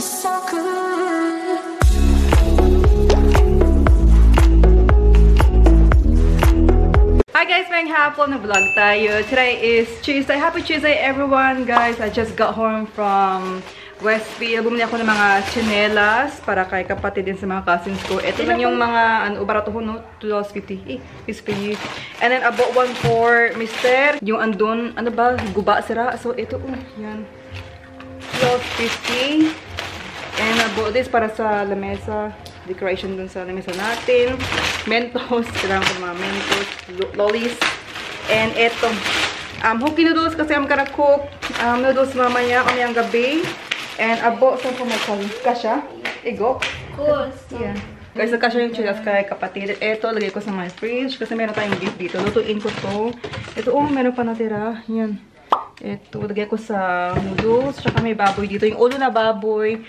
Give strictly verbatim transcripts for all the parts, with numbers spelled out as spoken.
Hi guys, maghapon vlog tayo. Today is Tuesday. Happy Tuesday everyone, guys. I just got home from Westfield. Bumili ako ng mga chinelas para kay kapatid din sa mga cousins ko. Ito lang yung mga ano, barato ko, no? two dollars and fifty cents. Eh, it's free. And then I bought one for Mister Yung andun, ano ba? Guba sira. So ito, oh, yan. twelve fifty. And I bought this para sa lamesa. Decoration dun sa lamesa natin. Mentos. Kailangan ko mga Mentos. Lollies. And eto. Um, Hoki noodles kasi I'm gonna cook um, noodles mamaya, kamayang gabi. And I bought some for my kasha. Igok. Cool. Yeah. Guys, na kasha yung chilas kay kapatid. Eto, lagay ko sa my fridge kasi meron tayong gift dito. Lutuin ko to. Eto, oh, meron pa natira. Yan. Ito, lagay ko sa noodles. Tsaka may baboy dito. Yung ulo na baboy.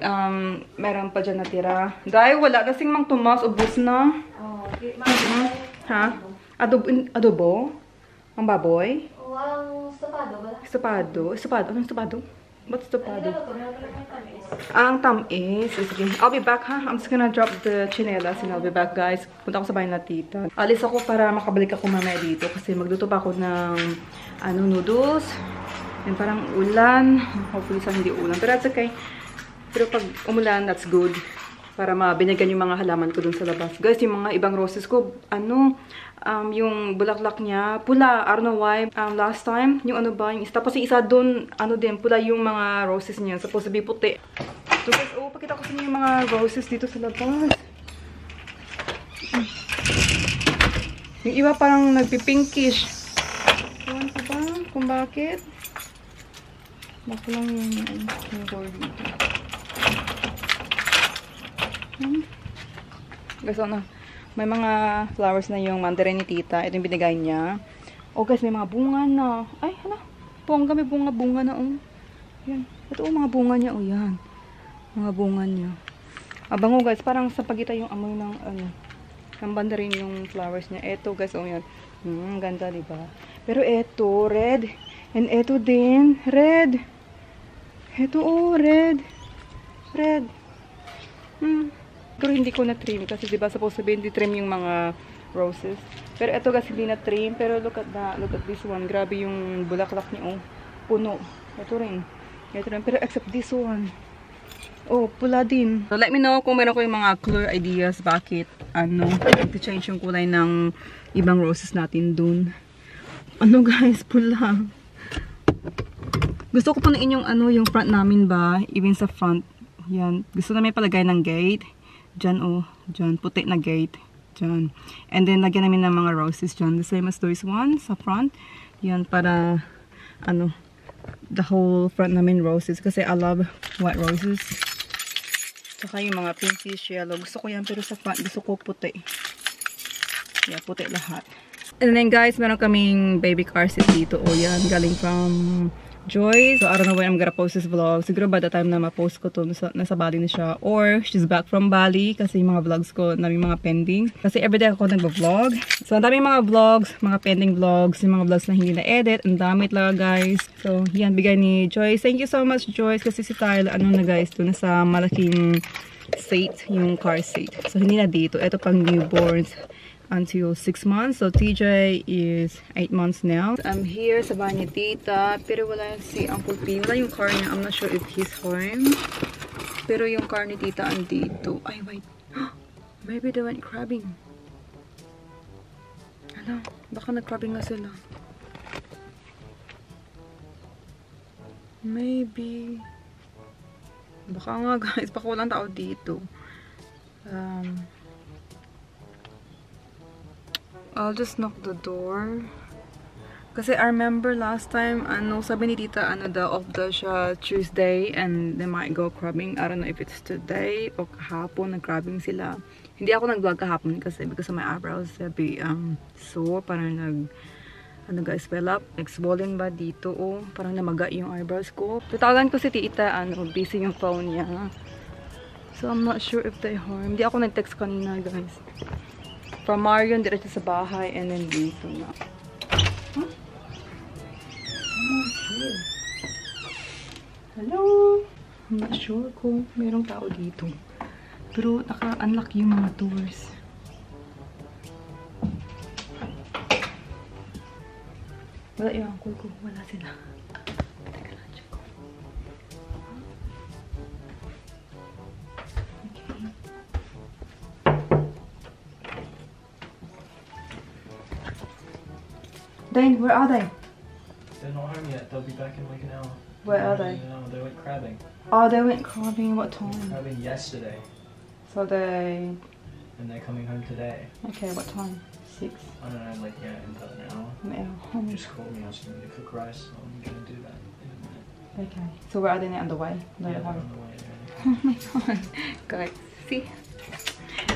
Um, meron pa dyan natira. Dahil wala. Kasing Mang Tomas, ubos na. Oh, okay. Uh-huh. Ha? Adobo? Adobo? Ang baboy? O, ang estopado. Estopado? Estopado? Anong estopado? What's estopado? Ang tamis. Sige. I'll be back, ha? I'm just gonna drop the chinelas and I'll be back, guys. Punta ko sa bahay na tita. Alis ako para makabalik ako mamaya dito kasi magluto pa ako ng ano, noodles. And parang ulan. Hopefully sa hindi ulan. Pero that's okay. Pero pag umulan, that's good. Para mabinyagan yung mga halaman ko dun sa labas. Guys, yung mga ibang roses ko, ano, um, yung bulaklak niya, pula. I don't know why. Um, last time, yung ano ba, yung isa. Tapos yung isa dun, ano din, pula yung mga roses niya. Supposed to be puti. So guys, oh, pakita ko sa inyo yung mga roses dito sa labas. Yung iba parang nagpipinkish. Ewan ko ba kung bakit? Bako lang yung door dito. Hmm. Guys, oh, no. May mga flowers na yung mandarin ni tita. Ito yung binigay niya. Oh guys, may mga bunga na. Ay, hala. Bongga, may bunga-bunga na. Oh. Yan. Ito, oh, mga bunga niya. Oh, yan. Mga bunga niya. Abango, guys. Parang sa pagita yung amoy ng, ano, ng mandarin yung flowers niya. Ito, guys. Oh, yan. Hmm, ganda, diba? Pero eto, red. And eto din, red. Eto, oh, red. Red. Hmm. Pero hindi ko na-trim kasi diba supposed to be hindi trim yung mga roses. Pero eto kasi hindi na-trim. Pero look at that. Look at this one. Grabe yung bulaklak niya, oh. Puno. Eto rin. Eto rin. Pero except this one. Oh, pula din. So, let me know kung meron ko yung mga color ideas. Bakit, ano, mag-change yung kulay ng ibang roses natin dun. Ano guys, pula. Gusto ko punuin yung ano, yung front namin ba, even sa front. Yan. Gusto na may palagay ng gate. Diyan, oh, diyan puti na gate. Diyan. And then lagyan namin ng mga roses diyan, the same as those one sa front. Yan para ano, the whole front namin roses kasi I love white roses. Tsaka yung mga pinkish yellow. Gusto ko yan pero sa front gusto ko puti. Yeah, puti lahat. And then guys, meron kaming baby car seat dito. O yan, galing from Joyce. So I don't know when I'm gonna post this vlog. Siguro by the time na ma-post ko to, nasa, nasa Bali na siya. Or she's back from Bali. Kasi yung mga vlogs ko, daming mga pending. Kasi everyday ako nagba-vlog. So ang daming mga vlogs, mga pending vlogs, yung mga vlogs na hindi na-edit. Ang dami talaga guys. So yan, bigay ni Joyce. Thank you so much Joyce. Kasi si Tyler, ano na guys, to nasa malaking seat, yung car seat. So hindi na dito. Ito pang newborns. Until six months. So T J is eight months now. I'm here sa bahay ni tita. Pero wala si Uncle P. Wala yung car niya. I'm not sure if he's home. Pero yung car ni tita andito. Ay, wait. Maybe they went crabbing. Alam, baka nag-crabbing nga sila. Maybe. Baka nga guys. Baka walang tao dito. Um... I'll just knock the door. Kasi I remember last time, ano, sabi ni tita, ano daw, off daw siya Tuesday and they might go crabbing. I don't know if it's today o kahapon, nag-crabbing sila. Hindi ako nag-vlog kahapon kasi because of my eyebrows, sabi, um, sore, parang nag, ano guys, swell up. Nag-swollen ba dito, oh, parang namaga yung eyebrows ko. Pitawagan ko si tita, ano, busy yung phone niya. So I'm not sure if they harm. Hindi ako nag-text kanina, guys. From Marion, diretso sa bahay, and then dito na. Huh? Oh, hello? I'm not sure kung merong tao dito. Pero naka-unlock yung mga doors. Wala yung uncle ko. Wala sila. Teka lang, check ko. Okay. Dane, where are they? They're not home yet. They'll be back in like an hour. Where are they? No, they went crabbing. Oh, they went crabbing. What time? They went crabbing yesterday. So they... And they're coming home today. Okay, what time? Six? I don't know, like, yeah, in about an hour. An hour. Just call me, I was going to cook rice. I'm going to do that in a minute. Okay. So where are they now? On the way? No, yeah, they're home. On the way. Oh my god. Guys, see?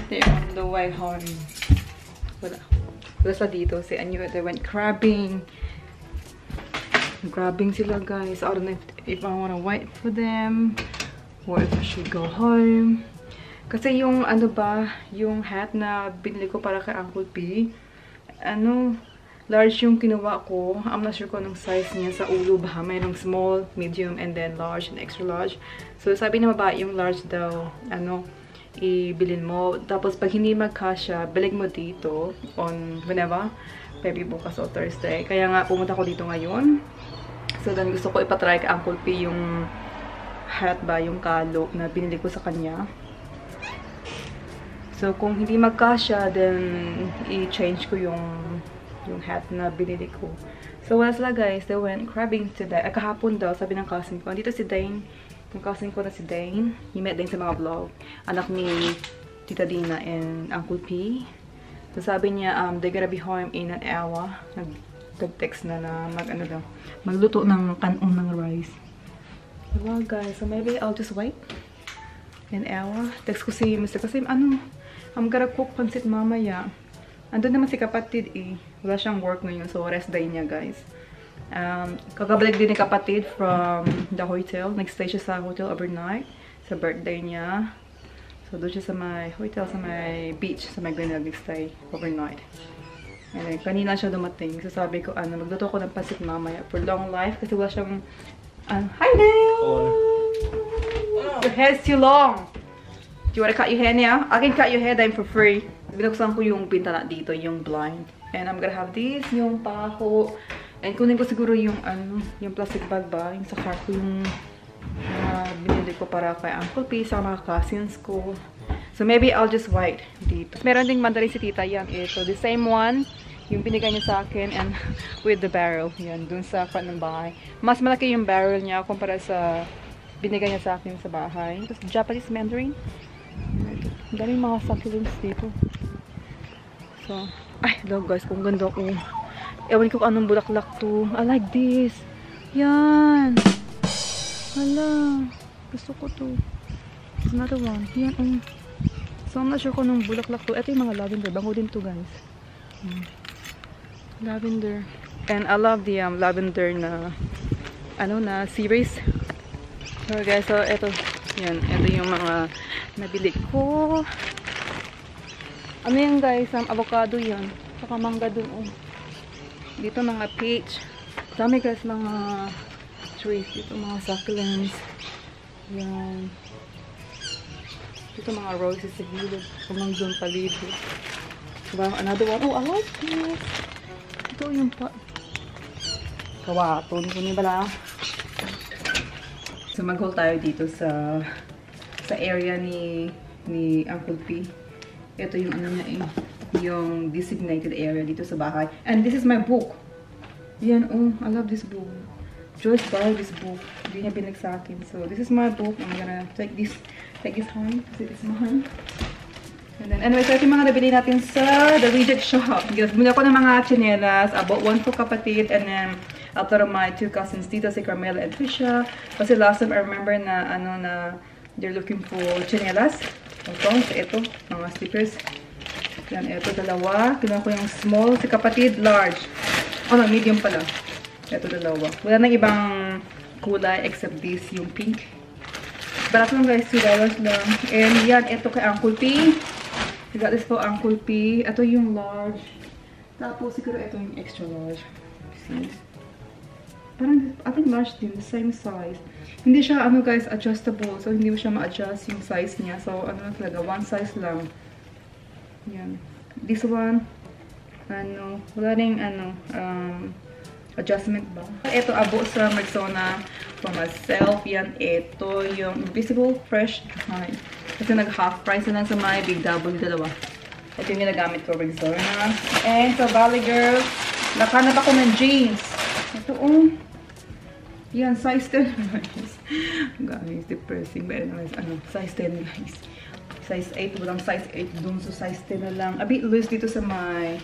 They're on the way home. Wala. Wala dito. See, I knew it. They went crabbing. Grabbing sila, guys. I don't know if, if I want to wait for them or if I should go home. Kasi yung ano ba, yung hat na binili ko para kay Uncle P, ano, large yung kinuha ko. I'm not sure kung anong size niya sa ulo ba. Mayroong small, medium, and then large, and extra large. So sabi na mabait yung large daw, ano, ibilin mo. Tapos pag hindi magkasya, balik mo dito on whenever. Maybe bukas o Thursday. Kaya nga pumunta ko dito ngayon. So then gusto ko ipatry kay Uncle P yung hat ba, yung kalo na binili ko sa kanya. So kung hindi magkasya, then i-change ko yung yung hat na binili ko. So wala sila, guys. They went crabbing today. Ay, kahapon daw, sabi ng cousin ko. Andito si Dane. Yung cousin ko na si Dane. You met Dane sa mga vlog. Anak ni Tita Dina and Uncle P. So sabi niya, um, they're gonna be home in an hour. Nag-text na na mag, ano daw, magluto ng kanong ng rice. Well, guys, so maybe I'll just wait an hour. Text ko si Mister Kasim, ano, I'm gonna cook pansit mamaya. Andun naman si kapatid eh. Wala siyang work ngayon, so rest day niya, guys. Um, kakabalik din ni kapatid from the hotel. Nag-stay siya sa hotel overnight. Sa birthday niya. So, doon siya sa my hotel, sa my beach, sa my Glenelg, nag-stay overnight. And then, kanina siya dumating. So, sabi ko, ano, magluto ko ng pasit mamaya for long life. Kasi wala siyang, uh, hi, Dale! Oh. Your hair's too long! Do you wanna cut your hair now? I can cut your hair then for free. Binuksan ko yung pintana dito, yung blind. And I'm gonna have this, yung paho. And kunin ko siguro yung, ano, yung plastic bag ba? Yung sa car ko, yung... Uh, binili ko para kay Uncle P sa mga cousins ko. So maybe I'll just wait dito. Meron ding mandarin si tita yan eh. So the same one, yung binigay niya sa akin and with the barrel. Yan, dun sa front ng bahay. Mas malaki yung barrel niya kumpara sa binigay niya sa akin sa bahay. Just Japanese Mandarin. Daming mga succulents dito. So, ay, dog guys, kung ganda ko. Ewan ko anong bulaklak to. I like this. Yan. Hala, gusto ko to. Another one. Yan, um. So, I'm not sure kung anong bulaklak to. Ito yung mga lavender. Bango din to, guys. Hmm. Lavender. And I love the um, lavender na, ano na, series. So, guys, so, ito. Yan, ito yung mga nabili ko. Ano yan, guys? Um, avocado yan. Saka mangga dun, um. Dito, mga peach. Dami, guys, mga... trees. Dito mga succulents. Yan. Dito mga roses sa gilid. Kumang doon palibot. Diba? Another one. Oh, I like this. Ito yung pot. Kawaton. Kunin bala. So, mag-haul tayo dito sa sa area ni ni Uncle P. Ito yung ano niya eh. Yung designated area dito sa bahay. And this is my book. Yan. Oh, I love this book. Joyce bought this book. Hindi niya binag sa akin. So, this is my book. I'm gonna take this, take this home. Kasi it's mine. And then, anyway, so ito yung mga nabili natin sa The Reject Shop. Yes, muna ko ng mga chinelas. I bought one for kapatid. And then, after my two cousins dito, si Carmela and Trisha. Kasi last time, I remember na, ano, na, they're looking for chinelas. Ito, so ito, mga stickers. Yan, ito, dalawa. Kinuha ko yung small. Si kapatid, large. Oh, no, medium pala. Ito dalawa. Wala nang ibang kulay except this, yung pink. Barat lang, guys. two dollars lang. And yan, ito kay Uncle P. I got this for Uncle P. Ito yung large. Tapos siguro ito yung extra large. See? parang I think large din, the same size. Hindi siya ano guys adjustable, so hindi mo siya ma-adjust yung size niya. So ano na talaga, one size lang. Yan. This one ano, wala ring ano um adjustment ba. Ito abo sa Rexona for myself. Yan, ito yung Invisible Fresh Dry. Ito nag-half price na lang sa my Big Double, dalawa. Ito yung ginagamit ko, Rexona. And so, Valley Girl, nakanap ako ng jeans. Ito, oh. Yan, size ten, guys. Guys, depressing. But anyways, ano, size ten, guys. Size eight, walang size eight dun. So, size ten na lang. A bit loose dito sa my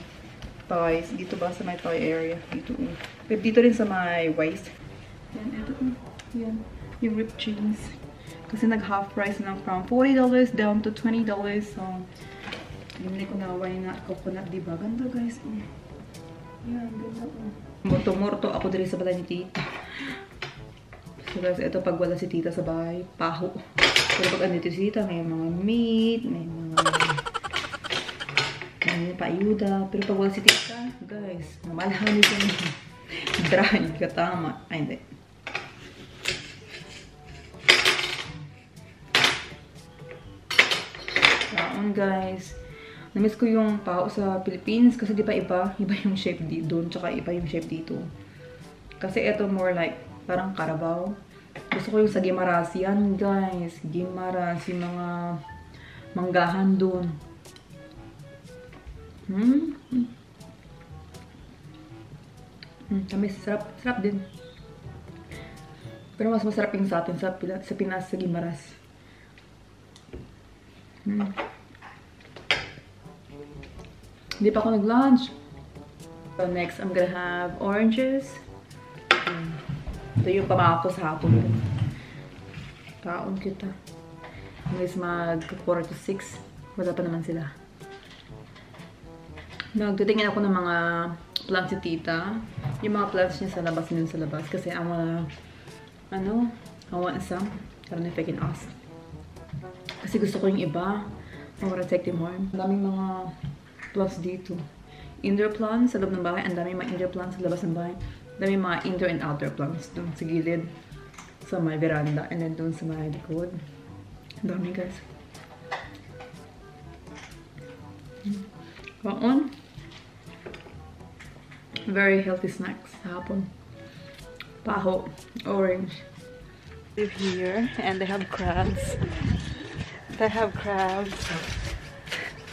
thighs. Dito ba sa my thigh area? Dito, oh. But dito rin sa my waist. Yan, ito, oh. Yan, yung ripped jeans. Kasi nag-half price na from forty dollars down to twenty dollars. So, hindi ko naway na coconut, diba? Ganda guys. Mm. Yan, ganda po. Morto-morto ako diri sa balay ni tita. So guys, ito pag wala si tita sa bahay, paho. Pero pag andito si tita, may mga meat, may mga may paayuda. Pero pag wala si tita, guys, mamalhan nito nito. Dry, katama. Ay, hindi. Kaon guys. Namiss ko yung pao sa Philippines kasi di pa iba, iba yung shape dito doon, tsaka iba yung shape dito. Kasi ito more like parang karabaw. Gusto ko yung sa Guimaras yan guys. Guimaras, yung mga manggahan doon. Hmm? Hmm, tamis, sarap, sarap din. Pero mas masarap yung sa atin sa, sa Pinas, sa Guimaras. Hmm. Hindi pa ako nag-lunch. So next, I'm gonna have oranges. Ito yung pamako sa hapon. Kaon kita. Guys, mag-four to six. Wala pa naman sila. Nagtitingin ako ng mga plants ni tita. Yung mga plants niya sa labas, yun sa labas. Kasi I wanna, ano, I want some. I don't know if I can ask. Kasi gusto ko yung iba. I wanna take them home. Maraming mga plants dito. Indoor plants sa loob ng bahay. Ang dami mga indoor plants sa labas ng bahay. Ang dami mga indoor and outdoor plants doon sa gilid. Sa may veranda. And then doon sa may likod. Ang dami guys. Kaon. Very healthy snacks sa hapon. Paho. Orange. Live here and they have crabs. They have crabs.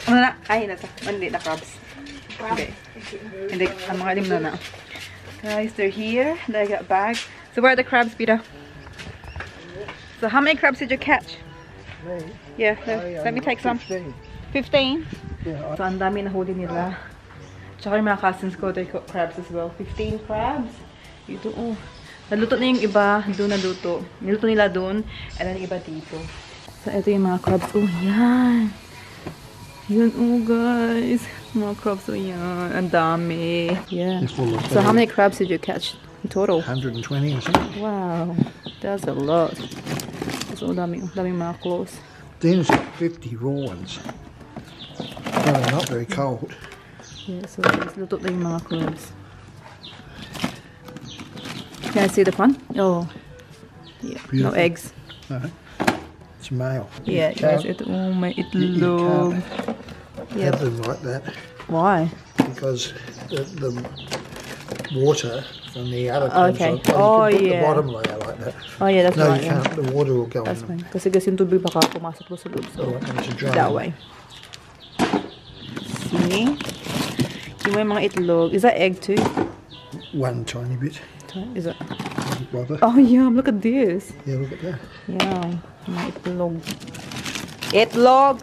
Ano na? Kain na ito. Hindi na crabs. Okay. Hindi. Ang mga lim na na. Guys, they're here. They got back. So where are the crabs, Pita? So how many crabs did you catch? Yeah. Let me take some. fifteen? Yeah. So ang dami na huli nila. Tsaka yung mga cousins ko, they caught crabs as well. fifteen crabs. Ito, oh. Naluto na yung iba. Doon naluto. Niluto nila doon. And then iba dito. So ito yung mga crabs. Oh, yan. Yun, oh guys, more crabs. Oh yeah, and dami. Yeah. So how many crabs did you catch in total? one hundred twenty, I think. Wow, that's a lot. That's all dami, dami mga clothes. Dan's got fifty raw ones. No, they're not very cold. Yeah, so it's look at the mga crabs. Can I see the one? Oh, yeah. Beautiful. No eggs. No. It's male. Yeah, you guys, it all oh, made it look. Yeah. Have them like that. Why? Because the, the water from the other comes okay. Like, oh, oh you can put yeah. The bottom layer like that. Oh yeah, that's no, right. No, you yeah. Can't. The water will go that's in. That's fine. Because it will be back up and so that way. See? You may make it look. Is that egg too? One tiny bit. Is it? Bother. Oh yeah, look at this. Yeah, look at that. Yeah. Itlog. Itlog!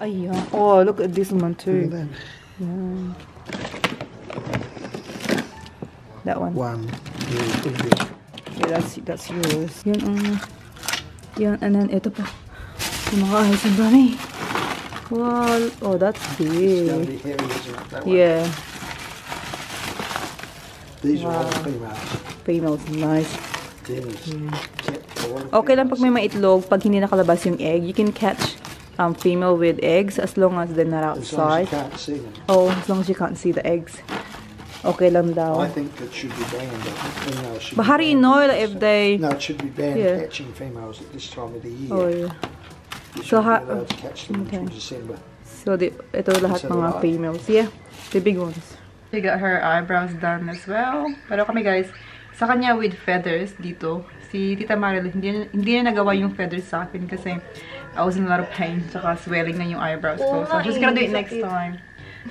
Ayan. Oh, look at this one too. Look at that. Yeah. That one. One. Yeah, yeah, that's, that's yours. Yan, um, yan, and then ito pa. Kumakain sa dami. Wow. Oh, that's big. That yeah. These wow. Are all females. Females, nice. Yeah. Okay lang pag may maitlog, pag hindi nakalabas yung egg, you can catch um, female with eggs as long as they're not outside. As long as you can't see them. Oh, as long as you can't see the eggs. Okay lang daw. I think it should be banned. I think females should but be how do you know if they... No, it should be banned yeah. catching females at this time of the year. Oh, yeah. You so how... to catch them okay. until December. So, the, ito lahat mga life. Females. Yeah, the big ones. She got her eyebrows done as well. Pero kami guys, sa kanya with feathers dito. Si Tita Maril, hindi, hindi na nagawa yung feathers sa akin kasi I was in a lot of pain. Tsaka swelling na yung eyebrows ko. So, I'm just gonna do it next time.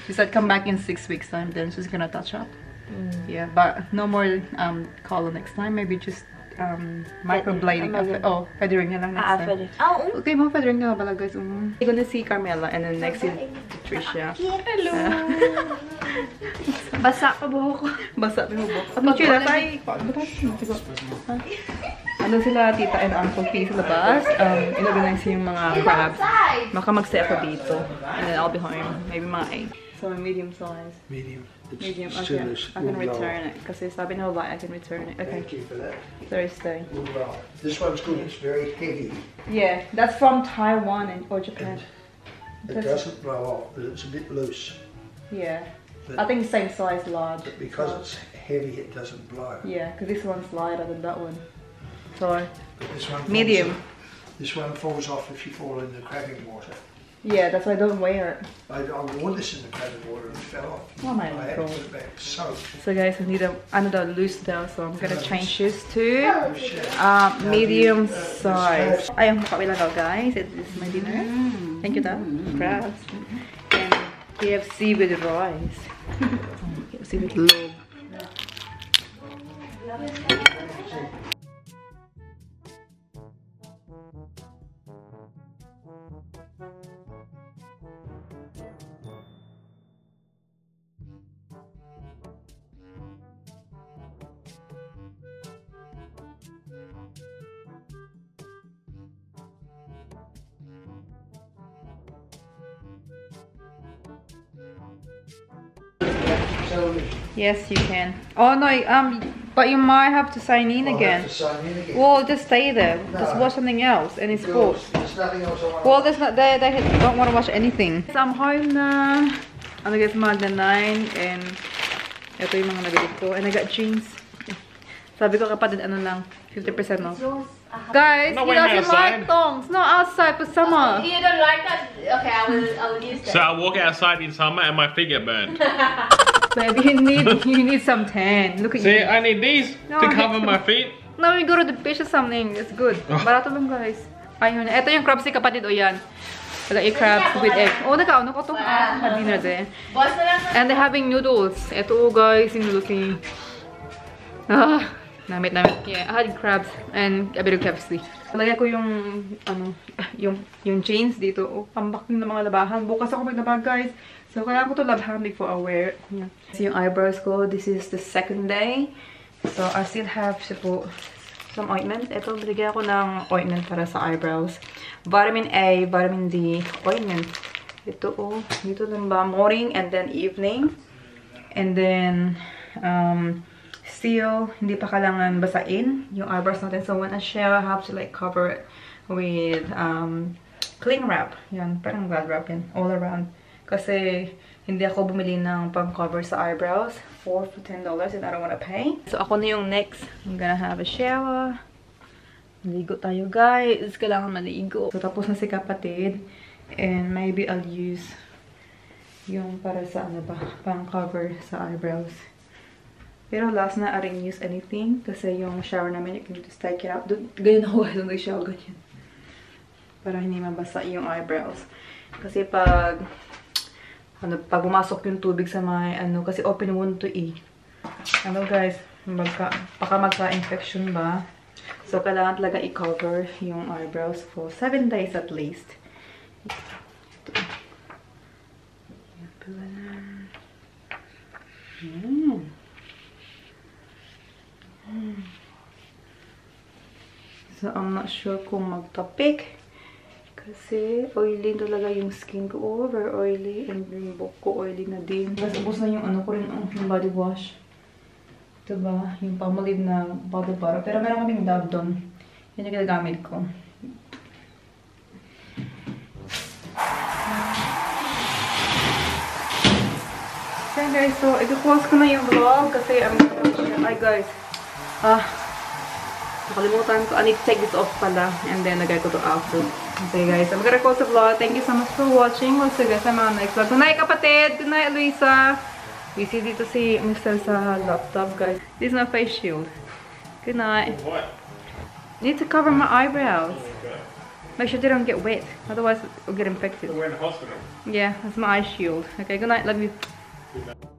She said come back in six weeks time, then she's gonna touch up. Mm. Yeah, but no more um color next time. Maybe just um microblading. Oh, feathering na lang next time. Ah, okay, mo feathering na pala guys. Um, you're gonna see Carmela and then next is Patricia. Hello. Basa pa buhok ko. Basa pa buhok. At magkita tayo. Ano sila tita and uncle P sa labas. Um, inorganize yung mga crabs. Maka mag-stay ako dito. And then I'll be home. Maybe mga eight. So my medium size. Medium. It's medium, it's okay. Chillish. I can return it. Because it's been all night, I can return it. Okay. Thank you for that. Thursday. This one's good. It's very heavy. Yeah, that's from Taiwan and, or Japan. And it doesn't blow off, but it's a bit loose. Yeah. But I think same size large. But because large. It's heavy, it doesn't blow. Yeah, because this one's lighter than that one. So, this one medium. Off, this one falls off if you fall in the crabbing water. Yeah, that's why I don't wear it. I, I wore this in the crabbing water and it fell off. Oh my god. I had to put it back soaked. So guys, I need a, another loose now, so I'm going to change this to uh, medium size. I am happy guys. It is my dinner. Mm. Thank you, Dad. Mm. Crabs. And K F C with rice. K F C with love. Yes, you can. Oh no, um, but you might have to sign in, again. Have to sign in again. Well, just stay there. No. Just watch something else, and it's sports. There's nothing else I want. Well, there's not. They they don't want to watch anything. So I'm home now. I'm gonna get my nine and ito yung mga nabili ko. And I got jeans. Sabi ko kapatid ano lang, fifty percent off. Guys, no, he doesn't like thongs. Not outside for summer. Oh, you don't like that? Okay, I will. I will use that. So I walk outside in summer and my feet get burned. Baby, you need you need some tan. Look at See, you. See, I need these no, to cover my feet. No, we go to the beach or something. It's good. Barato lang guys. Ayun, ito yung crab si kapatid o yan. Like a crab with egg. Oh, nakaano ko to for dinner din. And they're having noodles. Ito guys, yung looking. Ah. Namit namit. Yeah, I had crabs and a bit of K F C. Lagay ko yung ano, yung yung jeans dito. Oh, pambakling ng mga labahan. Bukas ako maglaba, guys. So kailangan ko to labahan before I wear it. Yeah. So yung eyebrows ko, this is the second day. So I still have sipo, some ointment. Ito, binigyan ko ng ointment para sa eyebrows. Vitamin A, vitamin D, ointment. Ito oh, dito lang ba? Morning and then evening. And then, um... Still, hindi pa kailangan basain yung eyebrows natin. So when I share, I have to like cover it with um, cling wrap. Yan, parang glad wrap yan, all around. Kasi hindi ako bumili ng pang-cover sa eyebrows. four for ten dollars and I don't wanna pay. So ako na yung next. I'm gonna have a shower. Maligo tayo guys. Kailangan maligo. So tapos na si kapatid. And maybe I'll use yung para sa ano ba, pang-cover sa eyebrows. Pero last night, I didn't use anything kasi yung shower namin, you can just take it out. Ganyan ako, I don't shower, ganyan. Para hindi mabasa yung eyebrows. Kasi pag, ano, pag bumasok yung tubig sa may, ano, kasi open wound to E. Ano guys, magka, baka magka-infection ba? So, kailangan talaga i-cover yung eyebrows for seven days at least. Ito. Yan pala na. Hmm. So, I'm not sure kung magtapik. Kasi oily talaga yung skin ko. Over oily. And yung buhok ko oily na din. Tapos, ubos na yung ano ko rin, yung body wash. Ito ba? Yung pamulib na bottle para. Pero meron kaming dab doon. Yan yung ginagamit ko. Saan guys, so i-pause ko na yung vlog kasi I'm gonna share. Ay guys, ah, nakalimutan ko, I need to take this off pala, and then nagay ko to after. Okay guys, I'm gonna close the vlog. Thank you so much for watching. We'll see you guys sa mga next vlog. Good night kapatid! Good night Luisa! Busy dito si mister sa laptop guys. This is my face shield. Good night. What? Need to cover my eyebrows. Make sure they don't get wet, otherwise it'll get infected. So we're in the hospital. Yeah, that's my eye shield. Okay, good night, love you. Good night.